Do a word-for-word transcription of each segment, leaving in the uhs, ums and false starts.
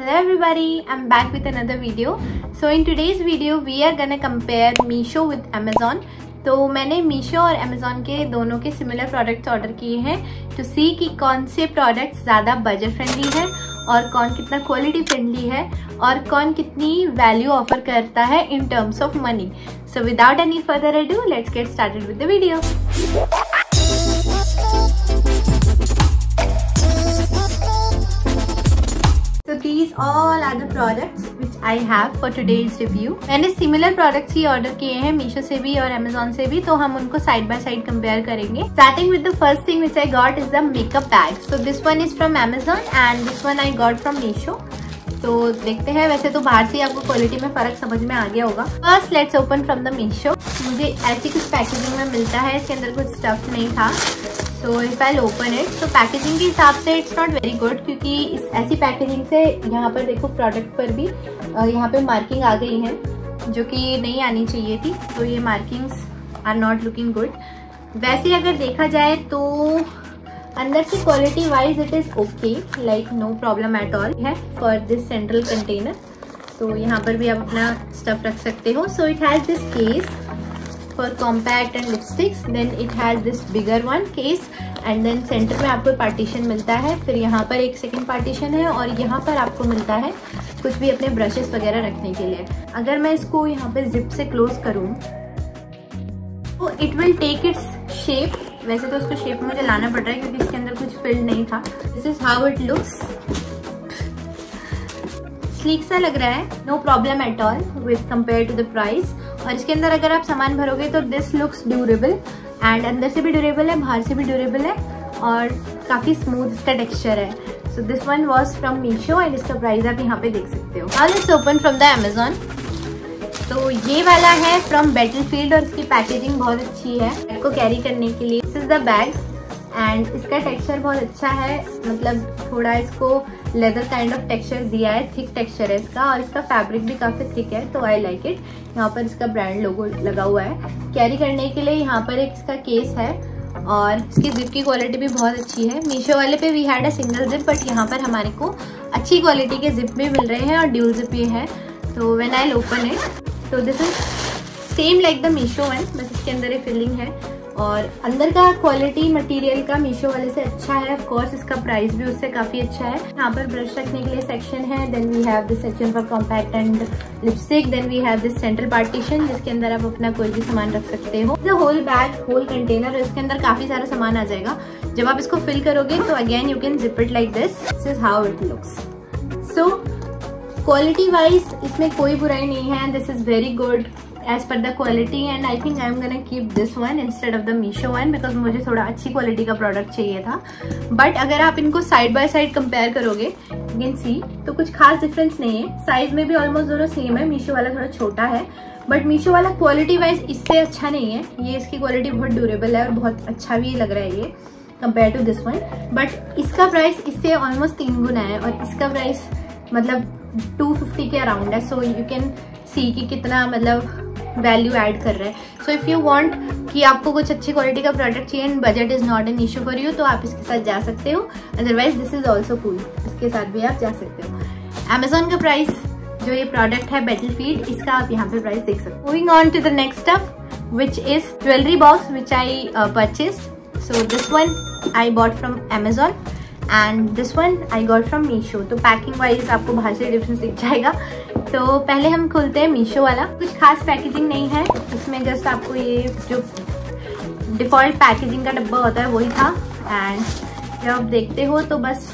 Hello everybody, I'm back with another video. So in today's video we are gonna compare Meesho with Amazon. तो मैंने Meesho और Amazon के दोनों के similar products order किए हैं टू सी कि कौन से प्रोडक्ट्स ज़्यादा बजट फ्रेंडली है और कौन कितना क्वालिटी फ्रेंडली है और कौन कितनी वैल्यू ऑफर करता है in terms of money. So without any further ado let's get started with the video. These all are the products which I have for today's review. मैंने similar products ही order किए हैं Meesho से भी और Amazon से भी, तो हम उनको side by side compare करेंगे. Starting with the first thing which I got is the makeup bag. So this one is from Amazon and this one I got from Meesho. तो देखते हैं, वैसे तो बाहर से आपको क्वालिटी में फर्क समझ में आ गया होगा. First let's open from the Meesho. मुझे ऐसी कुछ पैकेजिंग में मिलता है, इसके अंदर कुछ स्टफ नहीं था. So if I'll open it, तो पैकेजिंग के हिसाब से इट्स नॉट वेरी गुड, क्योंकि इस ऐसी पैकेजिंग से यहाँ पर देखो प्रोडक्ट पर भी यहाँ पे मार्किंग आ गई है जो कि नहीं आनी चाहिए थी. तो ये markings are not looking good. वैसे अगर देखा जाए तो अंदर की quality wise it is okay, like no problem at all है फॉर दिस सेंट्रल कंटेनर. तो यहाँ पर भी आप अपना स्टफ रख सकते हो. So it has this case for compact and lipsticks, then it has this bigger one case and then center में आपको partition मिलता है, फिर यहाँ पर एक second partition है और यहाँ पर आपको मिलता है कुछ भी अपने brushes वगैरह रखने के लिए. अगर मैं इसको यहाँ पे zip से close करूँ तो it will take its shape. वैसे तो उसको shape मुझे लाना पड़ रहा है क्योंकि इसके अंदर कुछ filled नहीं था. This is how it looks. Sleek सा लग रहा है, no problem at all with compare to the price. और इसके अंदर अगर आप सामान भरोगे तो दिस लुक्स ड्यूरेबल एंड अंदर से भी ड्यूरेबल है, बाहर से भी ड्यूरेबल है और काफ़ी स्मूथ इसका टेक्सचर है. So this one was from Meesho and इसका प्राइस आप यहाँ पे देख सकते हो. All it's open from the Amazon. तो ये वाला है फ्रॉम बैटलफील्ड और इसकी पैकेजिंग बहुत अच्छी है इसको कैरी करने के लिए. This is the bag and इसका टेक्सचर बहुत अच्छा है, मतलब थोड़ा इसको लेदर काइंड ऑफ टेक्सचर दिया है, थिक टेक्सचर है इसका और इसका फैब्रिक भी काफ़ी थिक है. तो आई लाइक इट. यहाँ पर इसका ब्रांड लोगो लगा हुआ है. कैरी करने के लिए यहाँ पर एक इसका केस है और इसकी जिप की क्वालिटी भी बहुत अच्छी है. Meesho वाले पे we had a single zip but यहाँ पर हमारे को अच्छी क्वालिटी के जिप भी मिल रहे हैं और ड्यूल जिप भी है. तो व्हेन आई ओपन इट तो this is same like the Meesho one, बस इसके अंदर ये फिलिंग है और अंदर का क्वालिटी मटेरियल का Meesho वाले से अच्छा है. ऑफ कोर्स इसका प्राइस भी उससे काफ़ी अच्छा है. यहाँ पर ब्रश रखने के लिए सेक्शन है, then we have this section for compact and lipstick, then we have this central partition जिसके अंदर आप अपना कोई भी सामान रख सकते हो. The whole bag whole container और इसके अंदर काफ़ी सारा सामान आ जाएगा. जब आप इसको फिल करोगे तो again you can zip it like this. This is how it looks. So quality wise इसमें कोई बुराई नहीं है. This is very good as per the quality and I think I'm gonna keep this one instead of the Meesho one because मुझे थोड़ा अच्छी quality का product चाहिए था. बट अगर आप इनको साइड बाय साइड कंपेयर करोगे यू कैन सी तो कुछ खास डिफरेंस नहीं है. साइज में भी ऑलमोस्ट दोनों सेम है. Meesho वाला थोड़ा छोटा है बट Meesho वाला क्वालिटी वाइज इससे अच्छा नहीं है. ये इसकी क्वालिटी बहुत ड्यूरेबल है और बहुत अच्छा भी लग रहा है ये compare to this one. But इसका प्राइस इससे ऑलमोस्ट तीन गुना है और इसका प्राइस मतलब टू फिफ्टी के अराउंड है. सो यू कैन सी कि कितना मतलब वैल्यू ऐड कर रहे हैं. सो इफ़ यू वांट कि आपको कुछ अच्छी क्वालिटी का प्रोडक्ट चाहिए and budget is not an issue for you तो आप इसके साथ जा सकते हो. Otherwise this is also cool, इसके साथ भी आप जा सकते हो. Amazon का प्राइस जो ये प्रोडक्ट है बैटलफील्ड इसका आप यहाँ पे प्राइस देख सकते हो. Moving on to the next stuff which is jewellery box which I purchased. So this one I bought from Amazon and this one I got from Meesho. तो पैकिंग वाइज आपको बाहर से डिफरेंस दिख जाएगा. तो पहले हम खोलते हैं Meesho वाला. कुछ खास पैकेजिंग नहीं है इसमें, जस्ट आपको ये जो डिफ़ॉल्ट पैकेजिंग का डब्बा होता है वही था. एंड जब आप देखते हो तो बस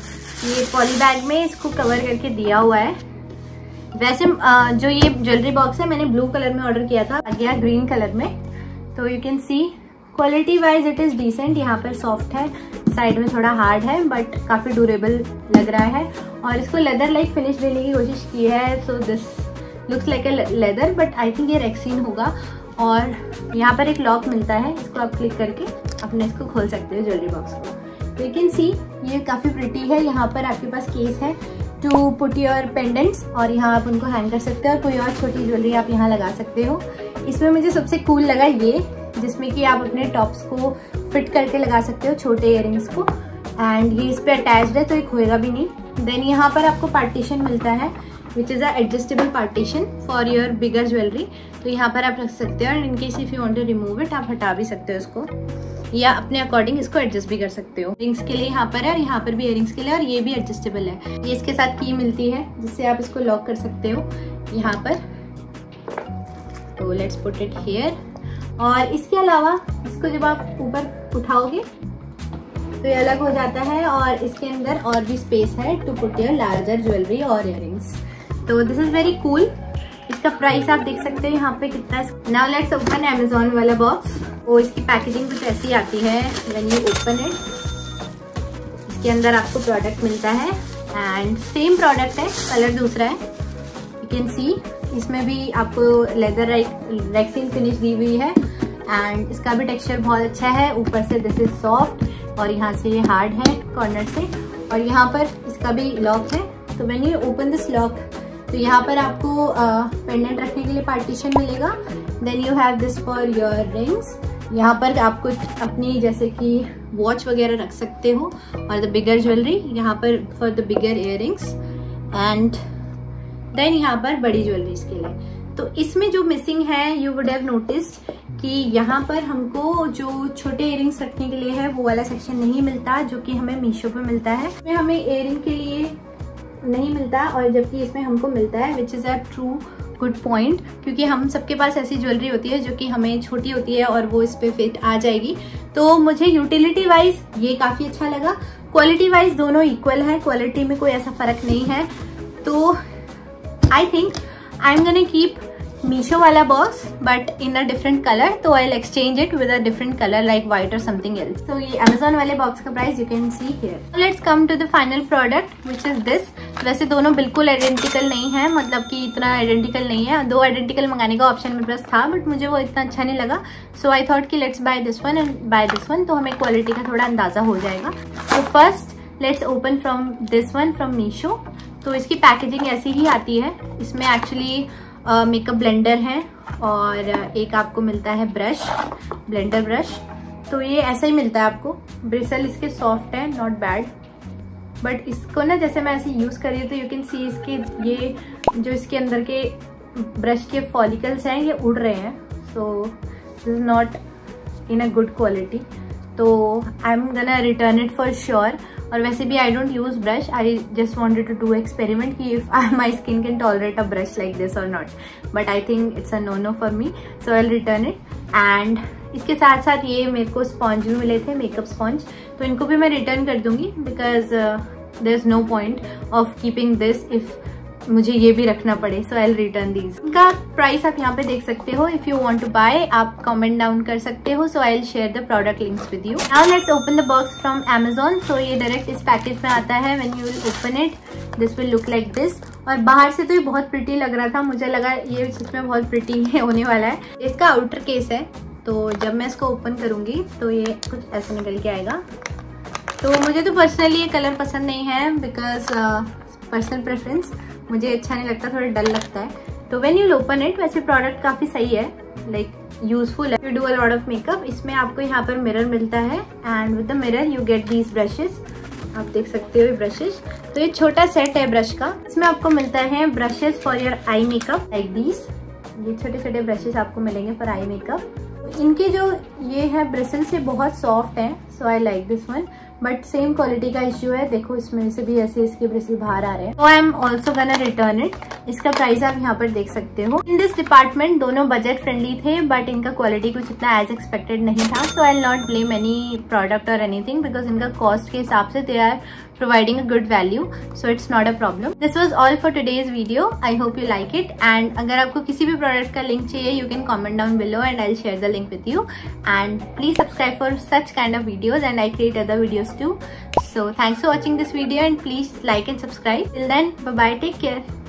ये पॉली बैग में इसको कवर करके दिया हुआ है. वैसे जो ये ज्वेलरी बॉक्स है मैंने ब्लू कलर में ऑर्डर किया था, आ गया ग्रीन कलर में. तो you can see quality wise it is decent. यहाँ पर सॉफ्ट है, साइड में थोड़ा हार्ड है बट काफ़ी ड्यूरेबल लग रहा है और इसको लेदर लाइक फिनिश देने की कोशिश की है. So this looks like a leather but I think ये रेक्सिन होगा. और यहाँ पर एक लॉक मिलता है, इसको आप क्लिक करके अपने इसको खोल सकते हो ज्वेलरी बॉक्स को. यू कैन सी ये काफ़ी प्रिटी है. यहाँ पर आपके पास केस है टू पुट योर पेंडेंट्स और यहाँ आप उनको हैंग कर सकते हो और कोई और छोटी ज्वेलरी आप यहाँ लगा सकते हो. इसमें मुझे सबसे कूल लगा ये जिसमें कि आप अपने टॉप्स को फिट करके लगा सकते हो छोटे इयररिंग्स को. एंड ये इस पर अटैच्ड है तो ये खोएगा भी नहीं. देन यहाँ पर आपको पार्टीशन मिलता है which is a adjustable partition for your bigger jewellery. तो यहाँ पर आप रख सकते हो and in case if you want to remove it आप हटा भी सकते हो इसको या अपने अकॉर्डिंग इसको एडजस्ट भी कर सकते हो। रिंग्स के लिए यहाँ पर है और यहाँ पर भी इयरिंग्स के लिए, और ये भी एडजस्टेबल है। ये इसके साथ की मिलती है जिससे आप इसको लॉक कर सकते हो यहाँ पर। तो लेट्स पुट इट हियर। और इसके अलावा इसको जब आप ऊपर उठाओगे तो ये अलग हो जाता है और इसके अंदर और भी स्पेस है to put your larger jewellery और इयरिंग्स। तो दिस इज़ वेरी कूल। इसका प्राइस आप देख सकते हो यहाँ पे कितना। नाउ लेट्स ओपन अमेजोन वाला बॉक्स। वो इसकी पैकेजिंग कुछ ऐसी आती है व्हेन यू ओपन इट। इसके अंदर आपको प्रोडक्ट मिलता है एंड सेम प्रोडक्ट है, कलर दूसरा है। यू कैन सी इसमें भी आपको लेदर रैक्सिंग फिनिश दी हुई है एंड इसका भी टेक्सचर बहुत अच्छा है। ऊपर से दिस इज सॉफ्ट और यहाँ से ये हार्ड है कॉर्नर से, और यहाँ पर इसका भी लॉक है। तो when you open this lock तो यहाँ पर आपको पेंडेंट रखने के लिए पार्टीशन मिलेगा। Then you have this for your rings. यहाँ पर आप कुछ अपनी जैसे कि वॉच वगैरह रख सकते हो और द बिगर ज्वेलरी यहाँ पर for the bigger earrings and then यहाँ पर बड़ी ज्वेलरीज के लिए। तो इसमें जो मिसिंग है यू वुड हैव नोटिस्ड कि यहाँ पर हमको जो छोटे इयर रिंग्स रखने के लिए है वो वाला सेक्शन नहीं मिलता जो कि हमें मीशो पर मिलता है। इसमें हमें इयर रिंग के लिए नहीं मिलता और जबकि इसमें हमको मिलता है which is a true good point, क्योंकि हम सबके पास ऐसी ज्वेलरी होती है जो कि हमें छोटी होती है और वो इस पर फिट आ जाएगी। तो मुझे यूटिलिटी वाइज ये काफ़ी अच्छा लगा। क्वालिटी वाइज दोनों इक्वल है, क्वालिटी में कोई ऐसा फ़र्क नहीं है। तो I think I am gonna keep Meesho वाला box but in a different colour. तो I will exchange it with a different colour like white और समथिंग एल्स। तो ये अमेजोन वाले बॉक्स का price you can see here. Let's come to the final product which is this. वैसे दोनों बिल्कुल identical नहीं है, मतलब कि इतना आइडेंटिकल नहीं है। दो आइडेंटिकल मंगाने का ऑप्शन मेरे पास था बट मुझे वो इतना अच्छा नहीं लगा। सो आई थॉट कि let's buy this one and buy this one, तो हमें क्वालिटी का थोड़ा अंदाज़ा हो जाएगा। तो first let's open from this one from Meesho. तो इसकी पैकेजिंग ऐसी ही आती है। इसमें एक्चुअली मेकअप uh, ब्लेंडर है और एक आपको मिलता है ब्रश, ब्लेंडर ब्रश। तो ये ऐसा ही मिलता है आपको। ब्रिसल इसके सॉफ्ट है, नॉट बैड। बट इसको ना जैसे मैं ऐसे यूज़ कर रही हूँ तो यू कैन सी इसके ये जो इसके अंदर के ब्रश के फॉलिकल्स हैं ये उड़ रहे हैं। So this is not in a good quality. तो I am gonna return it for sure. और वैसे भी I don't use brush, I just wanted to do experiment कि if my skin can tolerate a brush like this और not, but I think it's a no no for me, so I will return it. And इसके साथ साथ ये मेरे को sponge भी मिले थे, मेकअप स्पॉन्ज, तो इनको भी मैं रिटर्न कर दूँगी because there is no point of keeping this if मुझे ये भी रखना पड़े। So I will return these. इनका प्राइस आप यहाँ पे देख सकते हो। If you want to buy आप कमेंट डाउन कर सकते हो। So I will share the product links with you. Now let's open the box from Amazon. So ये डायरेक्ट इस पैकेज में आता है। When you will open it this will look like this. और बाहर से तो ये बहुत प्रिटी लग रहा था, मुझे लगा ये सच में बहुत प्रिटी होने वाला है। इसका आउटर केस है तो जब मैं इसको ओपन करूँगी तो ये कुछ ऐसा निकल के आएगा। तो मुझे तो पर्सनली ये कलर पसंद नहीं है बिकॉज पर्सनल प्रेफरेंस, मुझे अच्छा नहीं लगता, थोड़ा डल लगता है। तो व्हेन यू ओपन इट, वैसे प्रोडक्ट काफ़ी सही है, लाइक यूजफुल है। You do a lot of makeup. इसमें आपको यहाँ पर मिरर मिलता है and with the mirror you get these brushes. आप देख सकते हो ये ब्रशेस। तो ये छोटा सेट है ब्रश का। इसमें आपको मिलता है brushes for your eye makeup like these. ये छोटे छोटे ब्रशेस आपको मिलेंगे फॉर आई मेकअप। इनके जो ये है ब्रिसल्स ये बहुत सॉफ्ट हैं, so I like this one. But same quality का इश्यू है, देखो इसमें से भी ऐसे इसके ब्रिसल बाहर आ रहे हैं। तो I am also gonna return it. इसका प्राइस आप यहाँ पर देख सकते हो। इन दिस डिपार्टमेंट दोनों बजट फ्रेंडली थे बट इनका क्वालिटी कुछ इतना एज एक्सपेक्टेड नहीं था। So I not blame any product और एनीथिंग बिकॉज इनका कॉस्ट के हिसाब से they are providing a good value, so it's not a problem. This was all for today's video. I hope you like it. And अगर आपको किसी भी product का लिंक चाहिए you can comment down below and I share the link with you. And please subscribe for such kind of videos and I create other videos too. So thanks for watching this video and please like and subscribe. Till then, bye bye, take care.